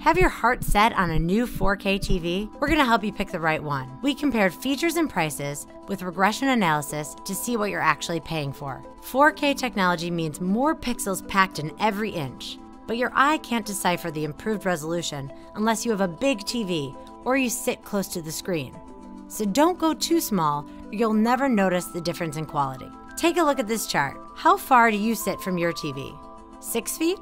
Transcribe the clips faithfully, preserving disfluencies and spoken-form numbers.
Have your heart set on a new four K T V? We're gonna help you pick the right one. We compared features and prices with regression analysis to see what you're actually paying for. four K technology means more pixels packed in every inch, but your eye can't decipher the improved resolution unless you have a big T V or you sit close to the screen. So don't go too small or you'll never notice the difference in quality. Take a look at this chart. How far do you sit from your T V? Six feet?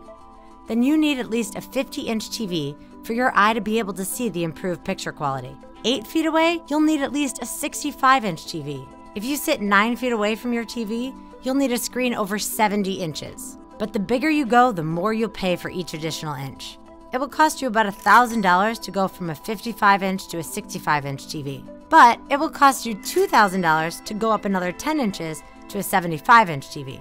Then you need at least a fifty inch T V for your eye to be able to see the improved picture quality. Eight feet away, you'll need at least a sixty-five inch T V. If you sit nine feet away from your T V, you'll need a screen over seventy inches. But the bigger you go, the more you'll pay for each additional inch. It will cost you about one thousand dollars to go from a fifty-five inch to a sixty-five inch T V. But it will cost you two thousand dollars to go up another ten inches to a seventy-five inch T V.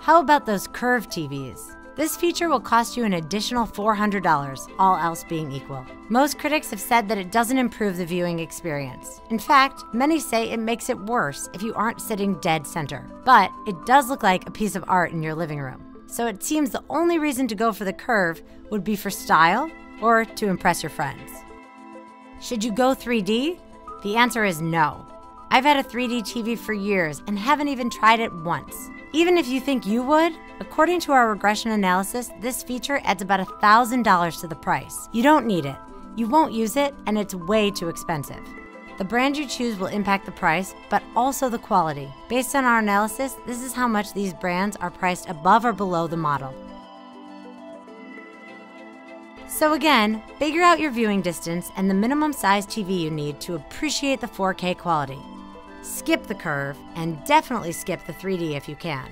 How about those curved T Vs? This feature will cost you an additional four hundred dollars, all else being equal. Most critics have said that it doesn't improve the viewing experience. In fact, many say it makes it worse if you aren't sitting dead center. But it does look like a piece of art in your living room. So it seems the only reason to go for the curve would be for style or to impress your friends. Should you go three D? The answer is no. I've had a three D T V for years and haven't even tried it once. Even if you think you would, according to our regression analysis, this feature adds about one thousand dollars to the price. You don't need it, you won't use it, and it's way too expensive. The brand you choose will impact the price, but also the quality. Based on our analysis, this is how much these brands are priced above or below the model. So again, figure out your viewing distance and the minimum size T V you need to appreciate the four K quality. Skip the curve, and definitely skip the three D if you can.